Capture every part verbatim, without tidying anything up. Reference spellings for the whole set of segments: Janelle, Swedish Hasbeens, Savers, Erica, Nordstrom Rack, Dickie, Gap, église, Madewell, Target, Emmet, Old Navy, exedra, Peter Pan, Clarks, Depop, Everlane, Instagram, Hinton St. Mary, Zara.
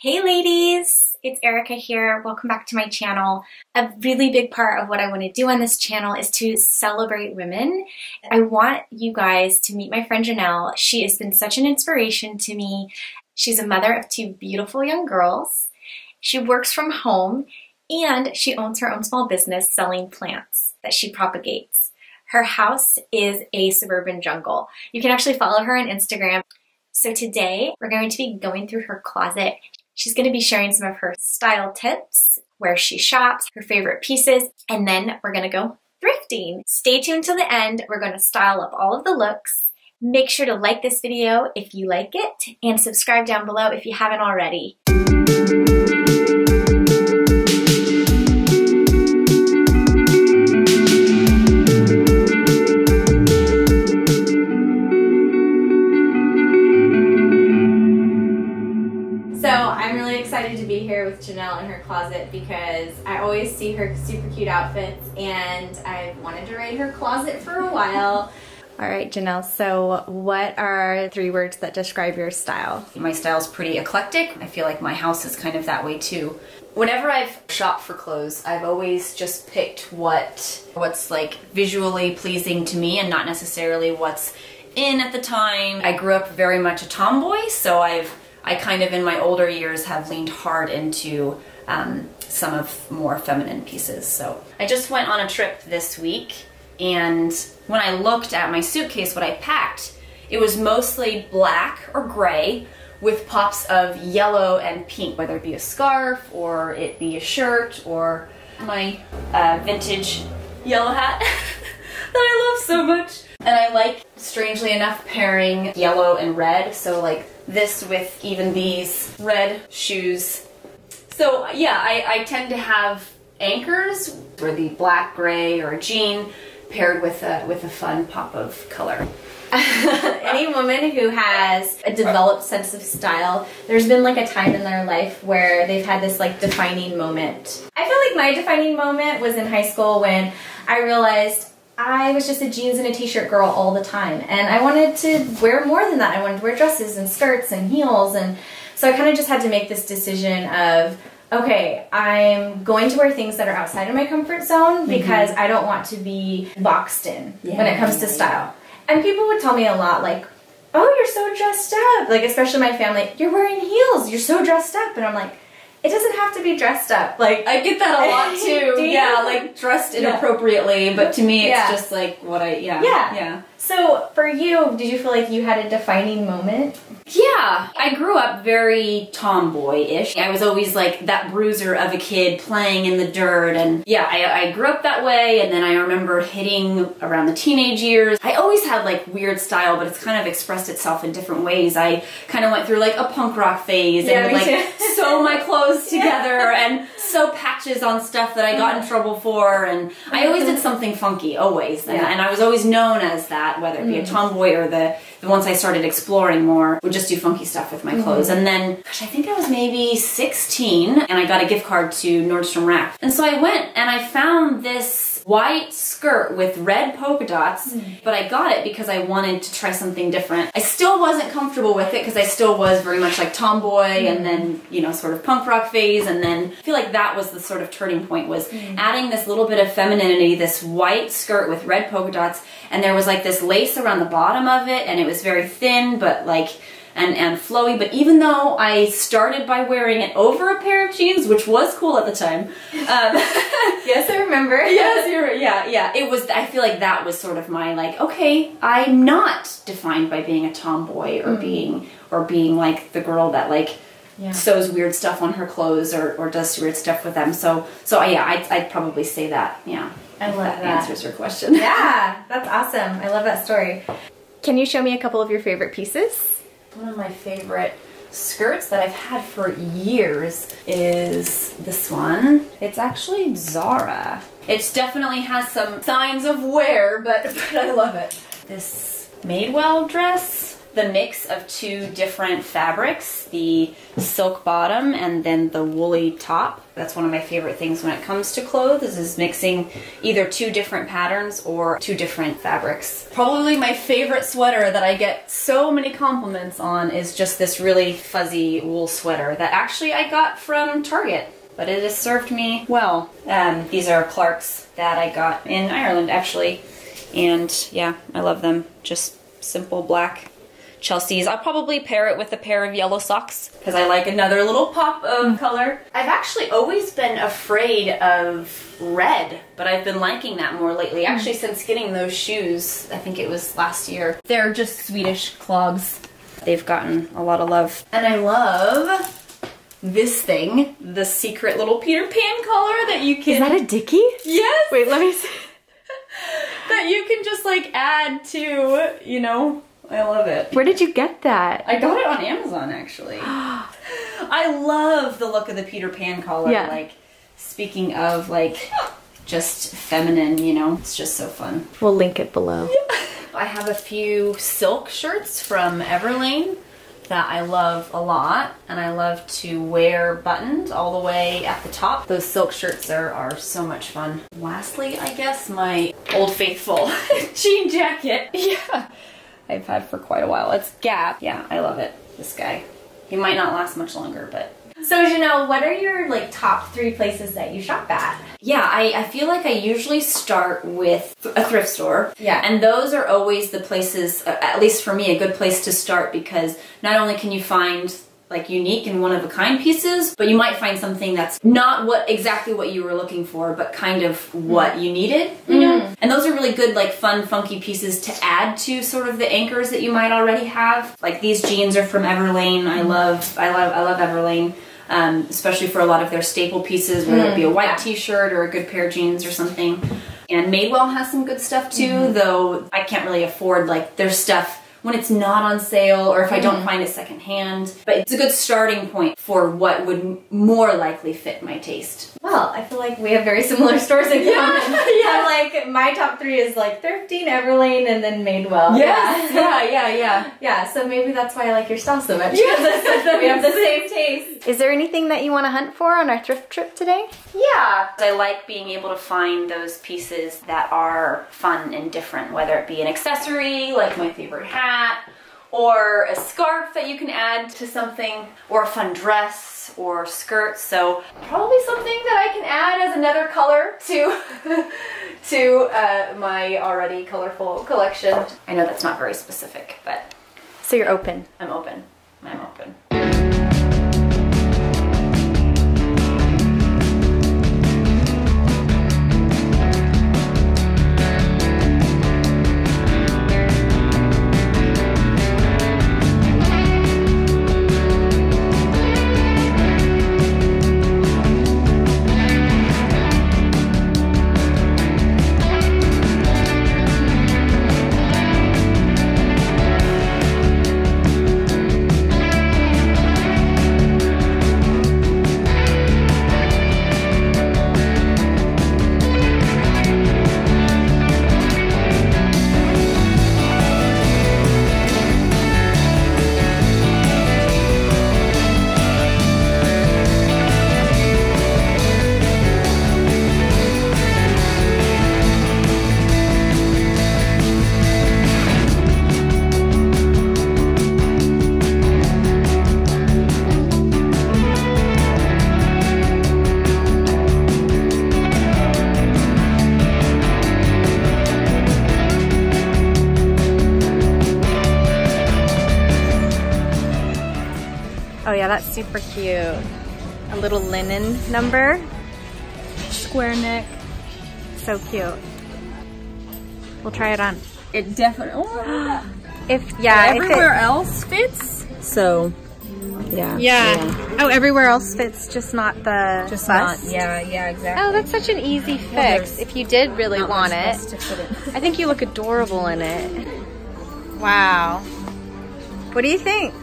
Hey ladies, it's Erica here. Welcome back to my channel. A really big part of what I want to do on this channel is to celebrate women. I want you guys to meet my friend Janelle. She has been such an inspiration to me. She's a mother of two beautiful young girls. She works from home and she owns her own small business selling plants that she propagates. Her house is a suburban jungle. You can actually follow her on Instagram. So today we're going to be going through her closet. She's going to be sharing some of her style tips, where she shops, her favorite pieces, and then we're going to go thrifting. Stay tuned till the end. We're going to style up all of the looks. Make sure to like this video if you like it, and subscribe down below if you haven't already. Janelle in her closet because I always see her super cute outfits and I've wanted to raid her closet for a while. All right, Janelle, so what are three words that describe your style? My style's pretty eclectic. I feel like my house is kind of that way too. Whenever I've shopped for clothes, I've always just picked what what's like visually pleasing to me and not necessarily what's in at the time. I grew up very much a tomboy, so I've I kind of in my older years have leaned hard into um, some of more feminine pieces. So I just went on a trip this week, and when I looked at my suitcase, what I packed, it was mostly black or gray with pops of yellow and pink, whether it be a scarf or it be a shirt or my uh, vintage yellow hat that I love so much. And I like, strangely enough, pairing yellow and red, so like this with even these red shoes. So yeah, I, I tend to have anchors or the black, gray, or jean paired with a, with a fun pop of color. Any woman who has a developed sense of style, there's been like a time in their life where they've had this like defining moment. I feel like my defining moment was in high school when I realized I was just a jeans and a t-shirt girl all the time, and I wanted to wear more than that. I wanted to wear dresses and skirts and heels, and so I kind of just had to make this decision of, okay, I'm going to wear things that are outside of my comfort zone because mm-hmm. I don't want to be boxed in yeah. when it comes to style. And people would tell me a lot like, oh, you're so dressed up, like especially my family, you're wearing heels, you're so dressed up, and I'm like, it doesn't have to be dressed up. Like I get that a lot too. Yeah, like dressed inappropriately, yeah. but to me it's yeah. just like what I yeah. Yeah. Yeah. So for you, did you feel like you had a defining moment? Yeah. I grew up very tomboy-ish. I was always like that bruiser of a kid playing in the dirt, and yeah, I, I grew up that way, and then I remember hitting around the teenage years. I always had like weird style, but it's kind of expressed itself in different ways. I kind of went through like a punk rock phase yeah, and would like sew my clothes together yeah. and sew patches on stuff that I got in trouble for, and I always did something funky, always. And, yeah. and I was always known as that. Whether it be a tomboy or the, the once I started exploring more, would just do funky stuff with my mm-hmm. clothes. And then, gosh, I think I was maybe sixteen, and I got a gift card to Nordstrom Rack. And so I went and I found this white skirt with red polka dots, mm-hmm. but I got it because I wanted to try something different. I still wasn't comfortable with it because I still was very much like tomboy mm-hmm. and then, you know, sort of punk rock phase, and then I feel like that was the sort of turning point, was mm-hmm. adding this little bit of femininity, this white skirt with red polka dots, and there was like this lace around the bottom of it, and it was very thin but like and and flowy. But even though I started by wearing it over a pair of jeans, which was cool at the time, um, yes, I remember. Yes, you were, yeah, yeah. It was. I feel like that was sort of my like, okay, I'm not defined by being a tomboy or mm. being or being like the girl that like yeah. sews weird stuff on her clothes or or does weird stuff with them. So so yeah, I'd, I'd probably say that. Yeah. I love that. That answers your question. Yeah, that's awesome. I love that story. Can you show me a couple of your favorite pieces? One of my favorite skirts that I've had for years is this one. It's actually Zara. It definitely has some signs of wear, but, but I love it. This Madewell dress. the mix of two different fabrics, the silk bottom and then the woolly top. That's one of my favorite things when it comes to clothes, is mixing either two different patterns or two different fabrics. Probably my favorite sweater that I get so many compliments on is just this really fuzzy wool sweater that actually I got from Target, but it has served me well. Um, these are Clarks that I got in Ireland, actually. And yeah, I love them. Just simple black Chelsea's. I'll probably pair it with a pair of yellow socks because I like another little pop of color. I've actually always been afraid of red, but I've been liking that more lately. Actually, since getting those shoes, I think it was last year. They're just Swedish clogs. They've gotten a lot of love. And I love this thing, the secret little Peter Pan collar that you can... Is that a Dickie? Yes! Wait, let me see. That you can just like add to, you know, I love it. Where did you get that? I got it on Amazon, actually. I love the look of the Peter Pan collar. Yeah. Like, speaking of like just feminine, you know, it's just so fun. We'll link it below. Yeah. I have a few silk shirts from Everlane that I love a lot, and I love to wear buttoned all the way at the top. Those silk shirts are, are so much fun. Lastly, I guess my Old Faithful jean jacket. Yeah, I've had for quite a while. It's Gap. Yeah, I love it. This guy. He might not last much longer, but... So Janelle, what are your like top three places that you shop at? Yeah, I, I feel like I usually start with a thrift store. Yeah. And those are always the places, at least for me, a good place to start, because not only can you find like unique and one-of-a-kind pieces, but you might find something that's not what exactly what you were looking for, but kind of what you needed, you know? Mm. And those are really good, like fun, funky pieces to add to sort of the anchors that you might already have. Like these jeans are from Everlane. I love, I love, I love Everlane. Um, especially for a lot of their staple pieces, whether it be a white t-shirt or a good pair of jeans or something. And Madewell has some good stuff too, mm-hmm. though I can't really afford like their stuff when it's not on sale or if I don't find it secondhand. But it's a good starting point for what would more likely fit my taste. Well, I feel like we have very similar stores in common. Yeah, yeah. Like my top three is like Thrifty, Everlane, and then Madewell. Yes. Yeah, yeah, yeah, yeah. Yeah, so maybe that's why I like your style so much. Yeah. We have the same taste. Is there anything that you want to hunt for on our thrift trip today? Yeah. I like being able to find those pieces that are fun and different, whether it be an accessory, like my favorite hat, or a scarf that you can add to something, or a fun dress or skirt. So probably something that I can add as another color to to uh, my already colorful collection. I know that's not very specific, but... So you're open? I'm open. I'm open. That's super cute. A little linen number. Square neck. So cute. We'll try it on. It definitely... Oh, if, yeah. Everywhere if it, else fits. So, yeah, yeah. Yeah. Oh, everywhere else fits, just not the Just bust. Not, yeah, yeah, exactly. Oh, that's such an easy fix. Well, if you did really want it. I think you look adorable in it. Wow. What do you think?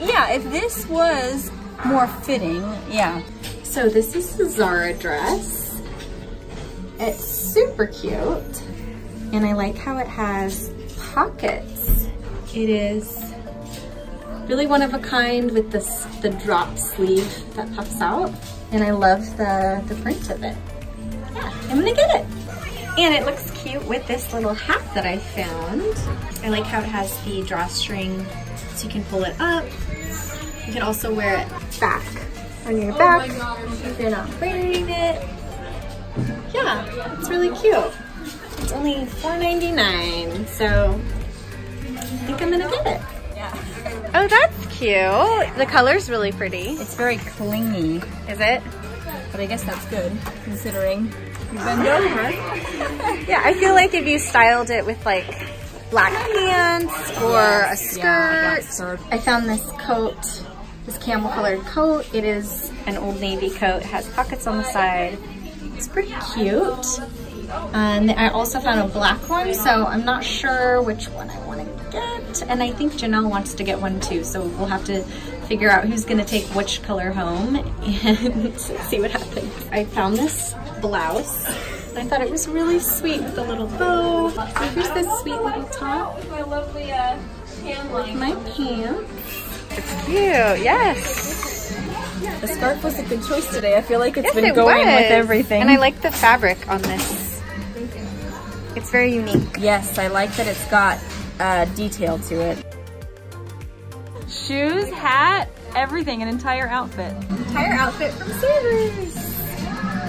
Yeah, if this was more fitting, yeah. So this is the Zara dress. It's super cute. And I like how it has pockets. It is really one of a kind with this, the drop sleeve that pops out. And I love the, the print of it. Yeah, I'm gonna get it. And it looks cute with this little hat that I found. I like how it has the drawstring so you can pull it up. You can also wear it back on your back if you're not wearing it. Yeah, it's really cute. It's only four ninety-nine, so I think I'm gonna get it. Oh, that's cute. The color's really pretty. It's very clingy. Is it? But I guess that's good, considering you bend over. Yeah, I feel like if you styled it with like black pants or yes, a skirt. Yeah, black skirt. I found this coat, this camel colored coat. It is an Old Navy coat. It has pockets on the side. It's pretty cute. And I also found a black one, so I'm not sure which one I want to get. And I think Janelle wants to get one too, so we'll have to figure out who's going to take which color home and see what happens. I found this blouse. I thought it was really sweet with a little bow. So here's this sweet little top with my lovely pants. It's cute, yes. The scarf was a good choice today. I feel like it's yes, been it going was. with everything. And I like the fabric on this. It's very unique. Yes, I like that it's got uh, detail to it. Shoes, hat, everything, an entire outfit. Entire outfit from Savers.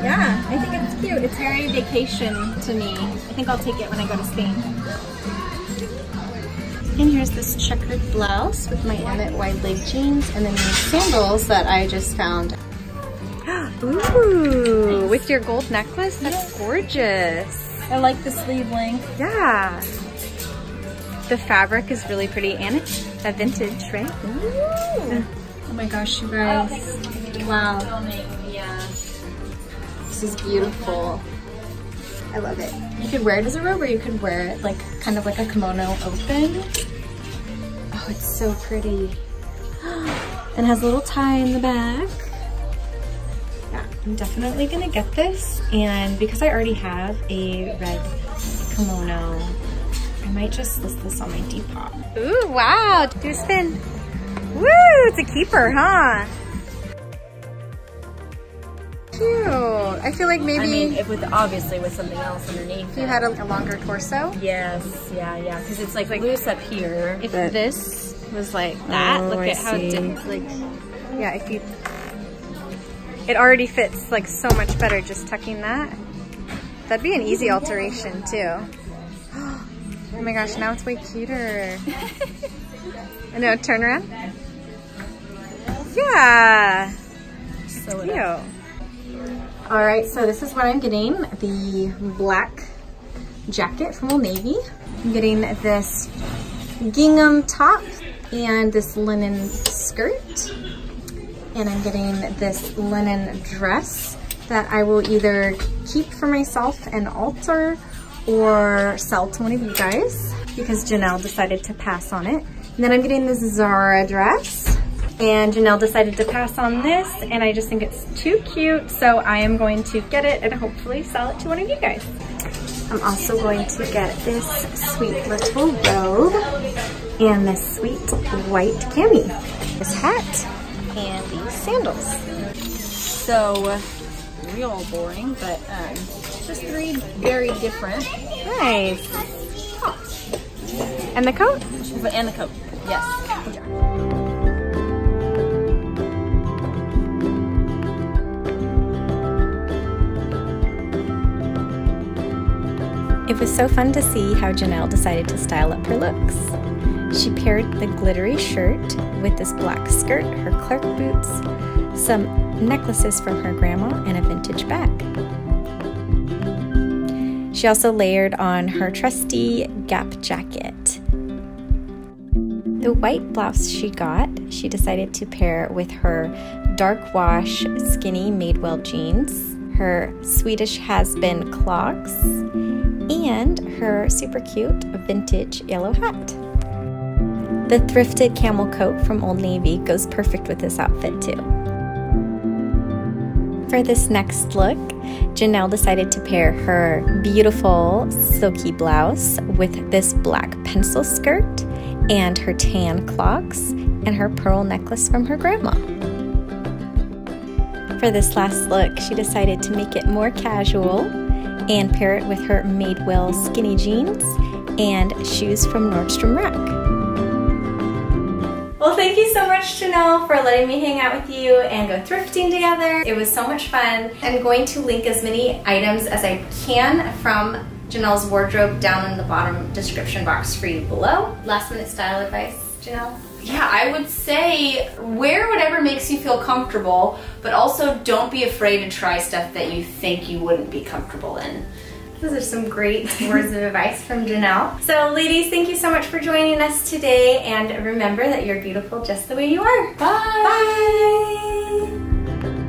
Yeah, I think it's cute. It's very vacation to me. I think I'll take it when I go to Spain. And here's this checkered blouse with my Emmett wide leg jeans and then these sandals that I just found. Ooh, nice. With your gold necklace? That's yes. gorgeous. I like the sleeve length. Yeah. The fabric is really pretty and it's a vintage, right? Ooh. Oh my gosh, you guys. Wow. This is beautiful. I love it. You could wear it as a robe or you could wear it like kind of like a kimono open. Oh, it's so pretty. And has a little tie in the back. Yeah, I'm definitely gonna get this. And because I already have a red kimono, I might just list this on my Depop. Ooh, wow, do a spin. Woo, it's a keeper, huh? Cute. I feel like maybe I mean, it would obviously with something else underneath. If you had a, a longer torso. Yes, yeah, yeah. Because it's like, like loose up here. If but... this was like that, oh, look I at how it did, like. Yeah, if you. It already fits like so much better. Just tucking that. That'd be an easy alteration too. Oh my gosh! Now it's way cuter. I know. Turn around. Yeah. So cute. All right, so this is what I'm getting, the black jacket from Old Navy. I'm getting this gingham top and this linen skirt. And I'm getting this linen dress that I will either keep for myself and alter or sell to one of you guys because Janelle decided to pass on it. And then I'm getting this Zara dress. And Janelle decided to pass on this, and I just think it's too cute, so I am going to get it and hopefully sell it to one of you guys. I'm also going to get this sweet little robe and this sweet white cami, this hat, and these sandals. So real boring, but um, just three very different. Nice. Tops. And the coat? And the coat, yes. It was so fun to see how Janelle decided to style up her looks. She paired the glittery shirt with this black skirt, her Clark boots, some necklaces from her grandma, and a vintage bag. She also layered on her trusty Gap jacket. The white blouse she got, she decided to pair with her dark wash skinny Madewell jeans, her Swedish Hasbeens Clarks, and her super cute vintage yellow hat. The thrifted camel coat from Old Navy goes perfect with this outfit too. For this next look, Janelle decided to pair her beautiful silky blouse with this black pencil skirt and her tan clogs and her pearl necklace from her grandma. For this last look, she decided to make it more casual and pair it with her Madewell skinny jeans and shoes from Nordstrom Rack. Well, thank you so much, Janelle, for letting me hang out with you and go thrifting together. It was so much fun. I'm going to link as many items as I can from Janelle's wardrobe down in the bottom description box for you below. Last minute style advice, Janelle? Yeah, I would say wear whatever makes you feel comfortable, but also don't be afraid to try stuff that you think you wouldn't be comfortable in. Those are some great words of advice from Janelle. So ladies, thank you so much for joining us today, and remember that you're beautiful just the way you are. Bye! Bye!